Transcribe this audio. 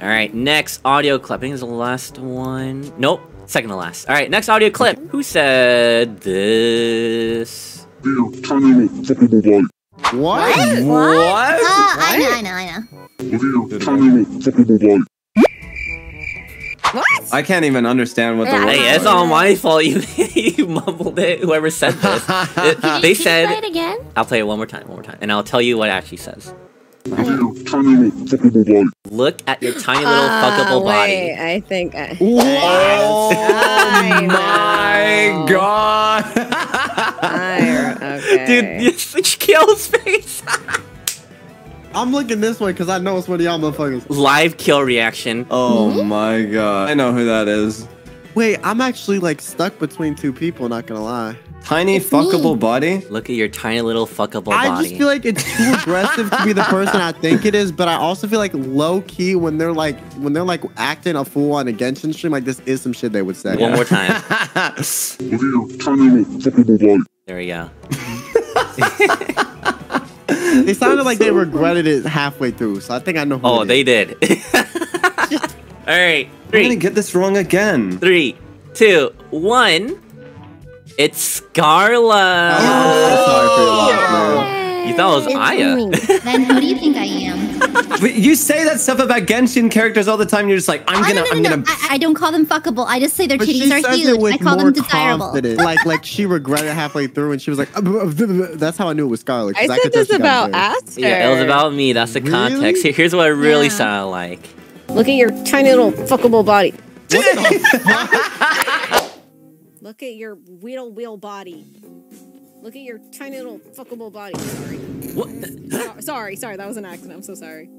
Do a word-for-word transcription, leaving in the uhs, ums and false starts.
Alright, next audio clip. I think it's the last one. Nope, second to last. Alright, next audio clip. Who said this? What? What? What? what? Oh, I know, I know, I know. What? I can't even understand what yeah, the word is. Hey, it's all my fault. You, you mumbled it, whoever said this. It, can they you, can said, you play it again? I'll play it one more time, one more time, and I'll tell you what it actually says. Look at your tiny little uh, fuckable wait, body. I think I... What? Oh my god! I, okay. Dude, it's Kale's face! I'm looking this way because I know it's one of y'all motherfuckers. Live kill reaction. Oh mm-hmm. my god. I know who that is. Wait, I'm actually like stuck between two people, not gonna lie. Tiny it's fuckable me. Body? Look at your tiny little fuckable I body. I just feel like it's too aggressive to be the person I think it is, but I also feel like low-key when they're like when they're like acting a fool on a Genshin stream, like this is some shit they would say. One yeah. more time. There we go. They sounded like so they regretted it halfway through, so I think I know who Oh, they did. Alright. I'm gonna get this wrong again. Three, two, one. It's Scarle. Oh, oh, you thought it was it's Aya. Then who do you think I am? But you say that stuff about Genshin characters all the time. You're just like, I'm oh, gonna, no, no, I'm no. gonna. I, I don't call them fuckable. I just say their but titties are huge. I call them desirable. like, like she regretted halfway through, and she was like, that's how I knew it was Scarle. I said I could this about Aster. Yeah, it was about me. That's the really? Context. Here's what it really yeah. sounded like. Look at your tiny little fuckable body. Look at your wheel wheel body. Look at your tiny little fuckable body. Sorry. What? sorry, sorry, that was an accident. I'm so sorry.